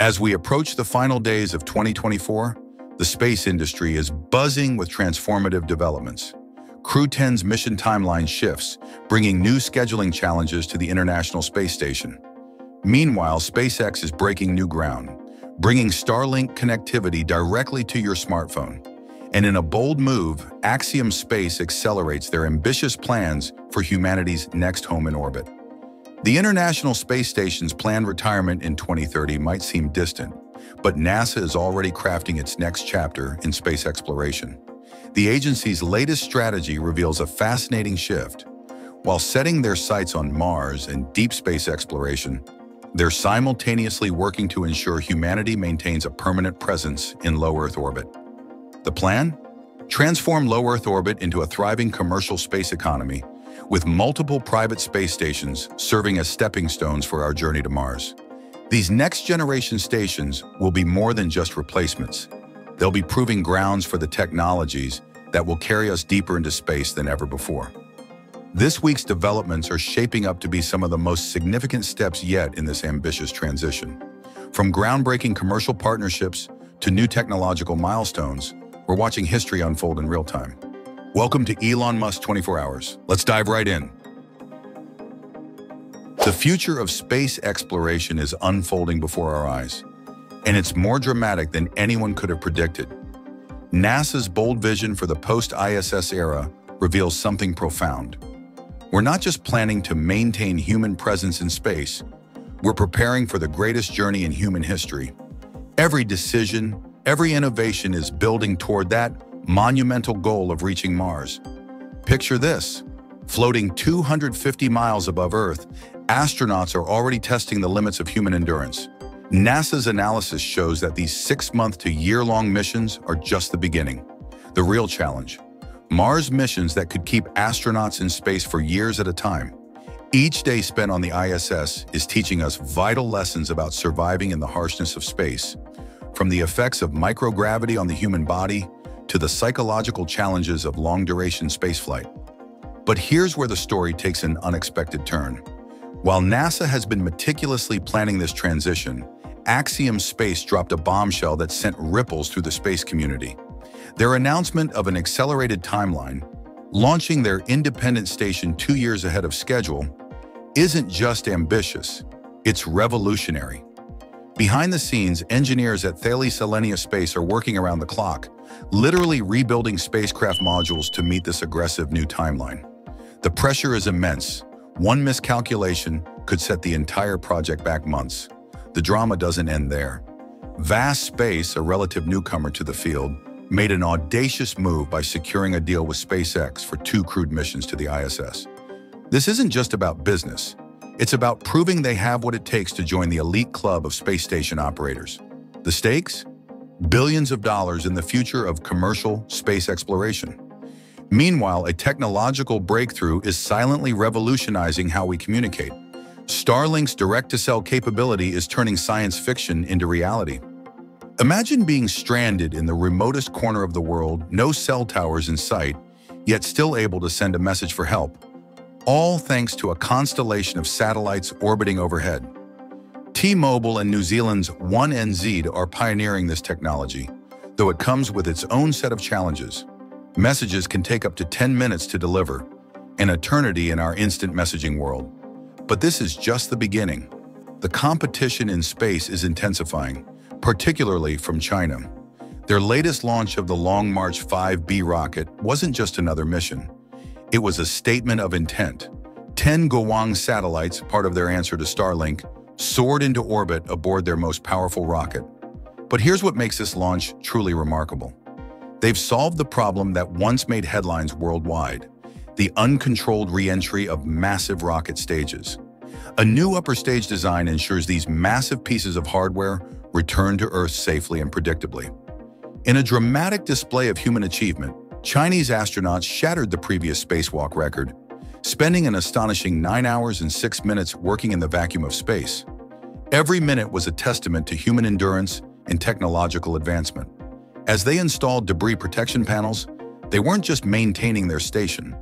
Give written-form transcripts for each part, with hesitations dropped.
As we approach the final days of 2024, the space industry is buzzing with transformative developments. Crew 10's mission timeline shifts, bringing new scheduling challenges to the International Space Station. Meanwhile, SpaceX is breaking new ground, bringing Starlink connectivity directly to your smartphone. And in a bold move, Axiom Space accelerates their ambitious plans for humanity's next home in orbit. The International Space Station's planned retirement in 2030 might seem distant, but NASA is already crafting its next chapter in space exploration. The agency's latest strategy reveals a fascinating shift. While setting their sights on Mars and deep space exploration, they're simultaneously working to ensure humanity maintains a permanent presence in low Earth orbit. The plan? Transform low Earth orbit into a thriving commercial space economy, with multiple private space stations serving as stepping stones for our journey to Mars. These next-generation stations will be more than just replacements. They'll be proving grounds for the technologies that will carry us deeper into space than ever before. This week's developments are shaping up to be some of the most significant steps yet in this ambitious transition. From groundbreaking commercial partnerships to new technological milestones, we're watching history unfold in real time. Welcome to Elon Musk 24 Hours. Let's dive right in. The future of space exploration is unfolding before our eyes, and it's more dramatic than anyone could have predicted. NASA's bold vision for the post-ISS era reveals something profound. We're not just planning to maintain human presence in space, we're preparing for the greatest journey in human history. Every decision, every innovation is building toward that monumental goal of reaching Mars. Picture this: floating 250 miles above Earth, astronauts are already testing the limits of human endurance. NASA's analysis shows that these 6-month to year-long missions are just the beginning. The real challenge: Mars missions that could keep astronauts in space for years at a time. Each day spent on the ISS is teaching us vital lessons about surviving in the harshness of space, from the effects of microgravity on the human body to the psychological challenges of long-duration spaceflight. But here's where the story takes an unexpected turn. While NASA has been meticulously planning this transition, Axiom Space dropped a bombshell that sent ripples through the space community. Their announcement of an accelerated timeline, launching their independent station 2 years ahead of schedule, isn't just ambitious, it's revolutionary. Behind the scenes, engineers at Thales Alenia Space are working around the clock, literally rebuilding spacecraft modules to meet this aggressive new timeline. The pressure is immense. One miscalculation could set the entire project back months. The drama doesn't end there. Vast Space, a relative newcomer to the field, made an audacious move by securing a deal with SpaceX for 2 crewed missions to the ISS. This isn't just about business. It's about proving they have what it takes to join the elite club of space station operators. The stakes? Billions of dollars in the future of commercial space exploration. Meanwhile, a technological breakthrough is silently revolutionizing how we communicate. Starlink's direct-to-cell capability is turning science fiction into reality. Imagine being stranded in the remotest corner of the world, no cell towers in sight, yet still able to send a message for help, all thanks to a constellation of satellites orbiting overhead. T-Mobile and New Zealand's One NZ are pioneering this technology, though it comes with its own set of challenges. Messages can take up to 10 minutes to deliver, an eternity in our instant messaging world. But this is just the beginning. The competition in space is intensifying, particularly from China. Their latest launch of the Long March 5B rocket wasn't just another mission. It was a statement of intent. 10 Guowang satellites, part of their answer to Starlink, soared into orbit aboard their most powerful rocket. But here's what makes this launch truly remarkable. They've solved the problem that once made headlines worldwide: the uncontrolled re-entry of massive rocket stages. A new upper stage design ensures these massive pieces of hardware return to Earth safely and predictably. In a dramatic display of human achievement, Chinese astronauts shattered the previous spacewalk record, spending an astonishing 9 hours and 6 minutes working in the vacuum of space. Every minute was a testament to human endurance and technological advancement. As they installed debris protection panels, they weren't just maintaining their station,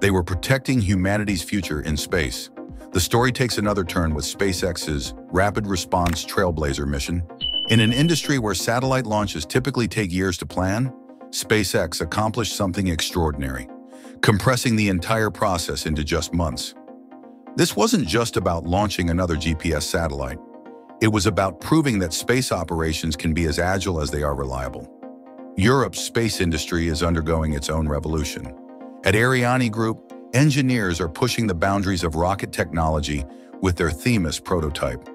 they were protecting humanity's future in space. The story takes another turn with SpaceX's Rapid Response Trailblazer mission, In an industry where satellite launches typically take years to plan, SpaceX accomplished something extraordinary, compressing the entire process into just months. This wasn't just about launching another GPS satellite. It was about proving that space operations can be as agile as they are reliable. Europe's space industry is undergoing its own revolution. At Ariane Group, engineers are pushing the boundaries of rocket technology with their Themis prototype.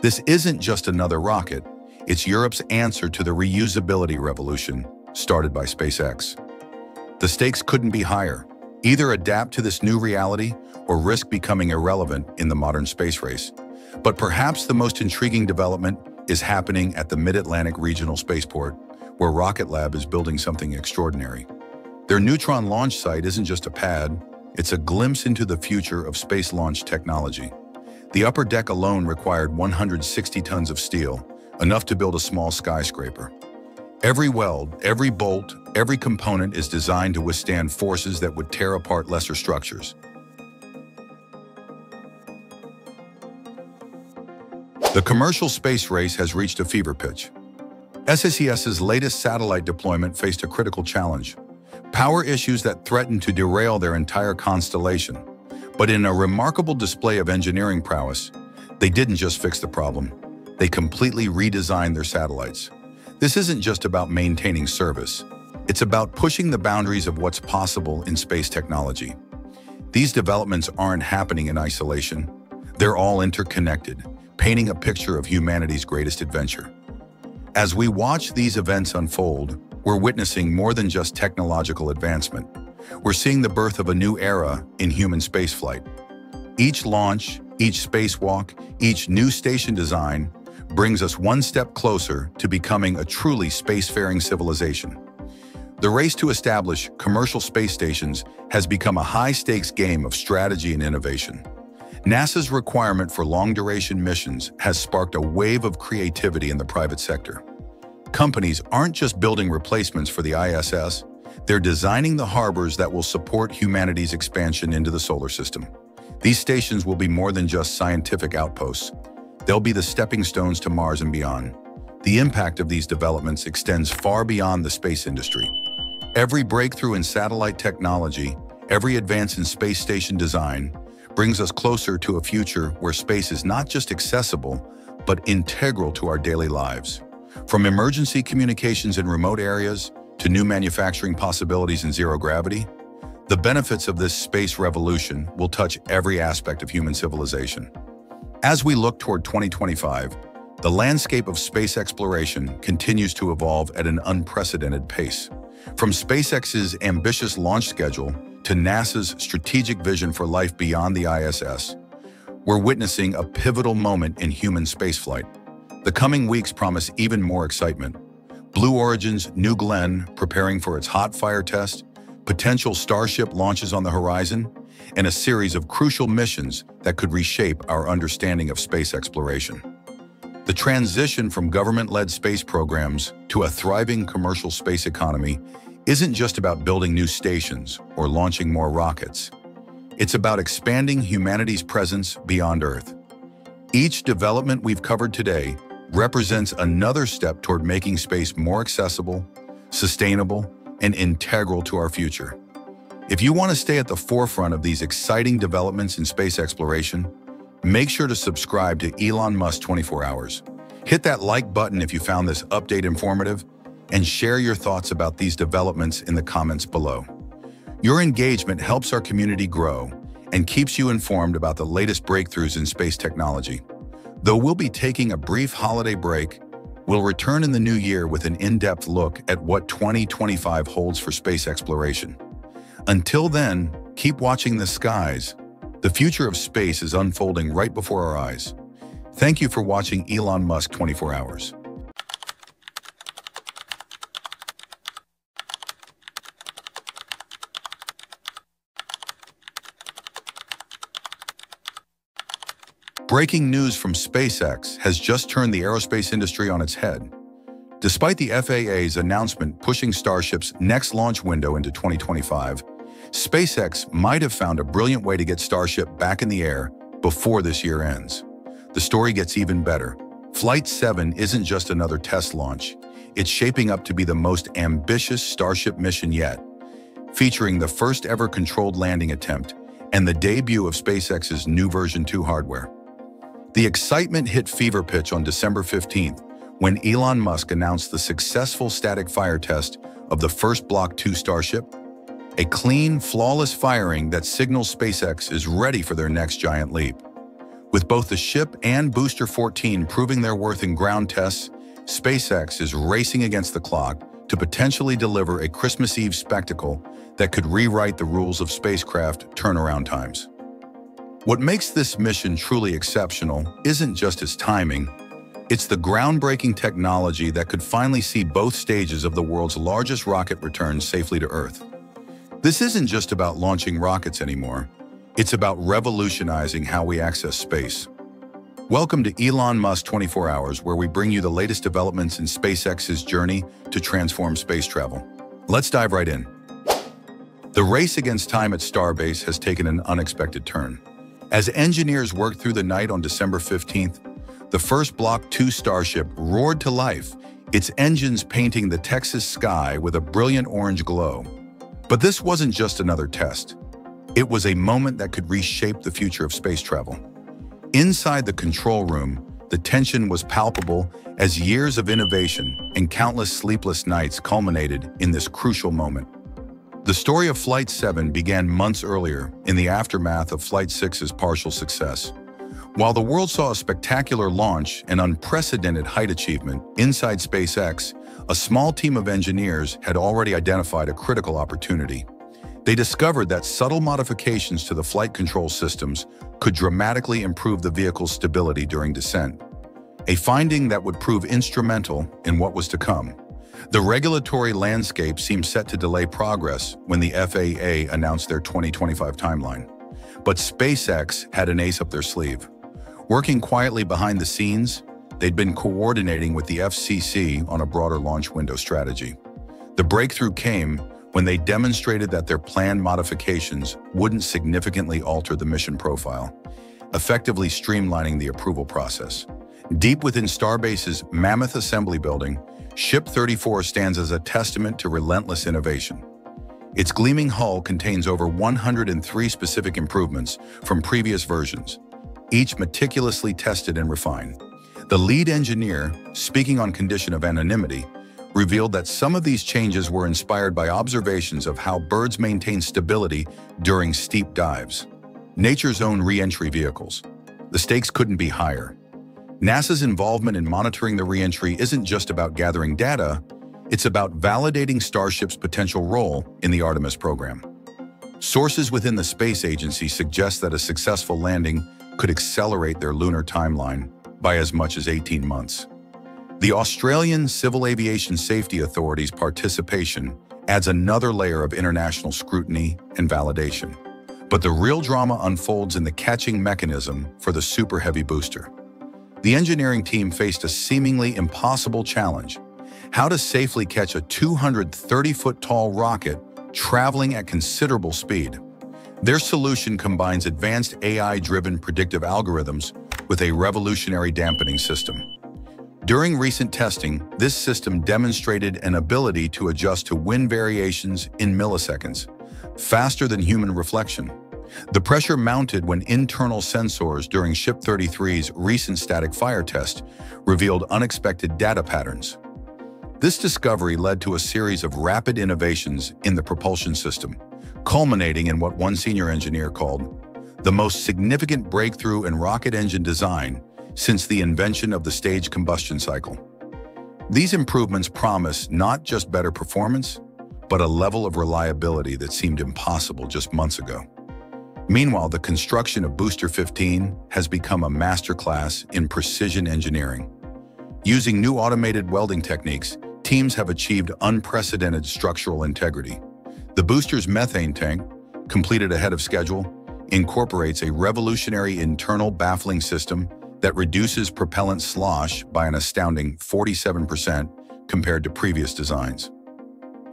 This isn't just another rocket. It's Europe's answer to the reusability revolution started by SpaceX. The stakes couldn't be higher. Either adapt to this new reality or risk becoming irrelevant in the modern space race. But perhaps the most intriguing development is happening at the Mid-Atlantic Regional Spaceport, where Rocket Lab is building something extraordinary. Their Neutron launch site isn't just a pad, it's a glimpse into the future of space launch technology. The upper deck alone required 160 tons of steel, enough to build a small skyscraper. Every weld, every bolt, every component is designed to withstand forces that would tear apart lesser structures. The commercial space race has reached a fever pitch. SES's latest satellite deployment faced a critical challenge, power issues that threatened to derail their entire constellation. But in a remarkable display of engineering prowess, they didn't just fix the problem, they completely redesigned their satellites. This isn't just about maintaining service, it's about pushing the boundaries of what's possible in space technology. These developments aren't happening in isolation, they're all interconnected, painting a picture of humanity's greatest adventure. As we watch these events unfold, we're witnessing more than just technological advancement. We're seeing the birth of a new era in human spaceflight. Each launch, each spacewalk, each new station design brings us one step closer to becoming a truly spacefaring civilization. The race to establish commercial space stations has become a high-stakes game of strategy and innovation. NASA's requirement for long-duration missions has sparked a wave of creativity in the private sector. Companies aren't just building replacements for the ISS, they're designing the harbors that will support humanity's expansion into the solar system. These stations will be more than just scientific outposts. They'll be the stepping stones to Mars and beyond. The impact of these developments extends far beyond the space industry. Every breakthrough in satellite technology, every advance in space station design, brings us closer to a future where space is not just accessible, but integral to our daily lives. From emergency communications in remote areas to new manufacturing possibilities in zero gravity, the benefits of this space revolution will touch every aspect of human civilization. As we look toward 2025, the landscape of space exploration continues to evolve at an unprecedented pace. From SpaceX's ambitious launch schedule to NASA's strategic vision for life beyond the ISS, we're witnessing a pivotal moment in human spaceflight. The coming weeks promise even more excitement. Blue Origin's New Glenn preparing for its hot fire test, potential Starship launches on the horizon, and a series of crucial missions that could reshape our understanding of space exploration. The transition from government-led space programs to a thriving commercial space economy isn't just about building new stations or launching more rockets. It's about expanding humanity's presence beyond Earth. Each development we've covered today represents another step toward making space more accessible, sustainable, and integral to our future. If you want to stay at the forefront of these exciting developments in space exploration, make sure to subscribe to Elon Musk 24 Hours. Hit that like button if you found this update informative, and share your thoughts about these developments in the comments below. Your engagement helps our community grow and keeps you informed about the latest breakthroughs in space technology. Though we'll be taking a brief holiday break, we'll return in the new year with an in-depth look at what 2025 holds for space exploration. Until then, keep watching the skies. The future of space is unfolding right before our eyes. Thank you for watching Elon Musk 24 Hours. Breaking news from SpaceX has just turned the aerospace industry on its head. Despite the FAA's announcement pushing Starship's next launch window into 2025, SpaceX might have found a brilliant way to get Starship back in the air before this year ends. The story gets even better. Flight 7 isn't just another test launch. It's shaping up to be the most ambitious Starship mission yet, featuring the first ever controlled landing attempt and the debut of SpaceX's new version 2 hardware. The excitement hit fever pitch on December 15th when Elon Musk announced the successful static fire test of the first Block 2 Starship, a clean, flawless firing that signals SpaceX is ready for their next giant leap. With both the ship and Booster 14 proving their worth in ground tests, SpaceX is racing against the clock to potentially deliver a Christmas Eve spectacle that could rewrite the rules of spacecraft turnaround times. What makes this mission truly exceptional isn't just its timing, it's the groundbreaking technology that could finally see both stages of the world's largest rocket return safely to Earth. This isn't just about launching rockets anymore, it's about revolutionizing how we access space. Welcome to Elon Musk 24 Hours, where we bring you the latest developments in SpaceX's journey to transform space travel. Let's dive right in. The race against time at Starbase has taken an unexpected turn. As engineers worked through the night on December 15th, the first Block 2 Starship roared to life, its engines painting the Texas sky with a brilliant orange glow. But this wasn't just another test. It was a moment that could reshape the future of space travel. Inside the control room, the tension was palpable as years of innovation and countless sleepless nights culminated in this crucial moment. The story of Flight 7 began months earlier in the aftermath of Flight 6's partial success. While the world saw a spectacular launch and unprecedented height achievement inside SpaceX, a small team of engineers had already identified a critical opportunity. They discovered that subtle modifications to the flight control systems could dramatically improve the vehicle's stability during descent, a finding that would prove instrumental in what was to come. The regulatory landscape seemed set to delay progress when the FAA announced their 2025 timeline. But SpaceX had an ace up their sleeve. Working quietly behind the scenes, they'd been coordinating with the FCC on a broader launch window strategy. The breakthrough came when they demonstrated that their planned modifications wouldn't significantly alter the mission profile, effectively streamlining the approval process. Deep within Starbase's mammoth assembly building, Ship 34 stands as a testament to relentless innovation. Its gleaming hull contains over 103 specific improvements from previous versions, each meticulously tested and refined. The lead engineer, speaking on condition of anonymity, revealed that some of these changes were inspired by observations of how birds maintain stability during steep dives. Nature's own re-entry vehicles. The stakes couldn't be higher. NASA's involvement in monitoring the re-entry isn't just about gathering data, it's about validating Starship's potential role in the Artemis program. Sources within the space agency suggest that a successful landing could accelerate their lunar timeline by as much as 18 months. The Australian Civil Aviation Safety Authority's participation adds another layer of international scrutiny and validation. But the real drama unfolds in the catching mechanism for the Super Heavy booster. The engineering team faced a seemingly impossible challenge: how to safely catch a 230-foot-tall rocket traveling at considerable speed. Their solution combines advanced AI-driven predictive algorithms with a revolutionary dampening system. During recent testing, this system demonstrated an ability to adjust to wind variations in milliseconds, faster than human reflection. The pressure mounted when internal sensors during Ship 33's recent static fire test revealed unexpected data patterns. This discovery led to a series of rapid innovations in the propulsion system, culminating in what one senior engineer called the most significant breakthrough in rocket engine design since the invention of the staged combustion cycle. These improvements promise not just better performance, but a level of reliability that seemed impossible just months ago. Meanwhile, the construction of Booster 15 has become a masterclass in precision engineering. Using new automated welding techniques, teams have achieved unprecedented structural integrity. The booster's methane tank, completed ahead of schedule, incorporates a revolutionary internal baffling system that reduces propellant slosh by an astounding 47% compared to previous designs.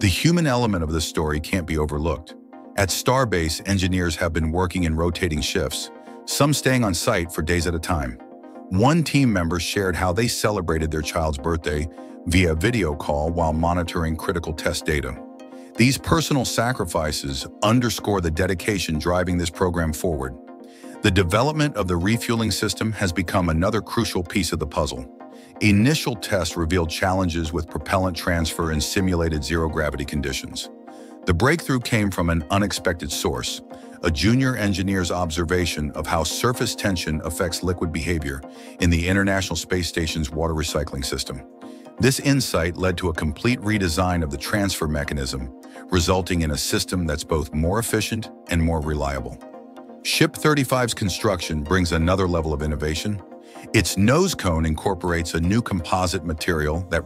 The human element of this story can't be overlooked. At Starbase, engineers have been working in rotating shifts, some staying on site for days at a time. One team member shared how they celebrated their child's birthday via video call while monitoring critical test data. These personal sacrifices underscore the dedication driving this program forward. The development of the refueling system has become another crucial piece of the puzzle. Initial tests revealed challenges with propellant transfer in simulated zero-gravity conditions. The breakthrough came from an unexpected source, a junior engineer's observation of how surface tension affects liquid behavior in the International Space Station's water recycling system. This insight led to a complete redesign of the transfer mechanism, resulting in a system that's both more efficient and more reliable. Ship 35's construction brings another level of innovation. Its nose cone incorporates a new composite material that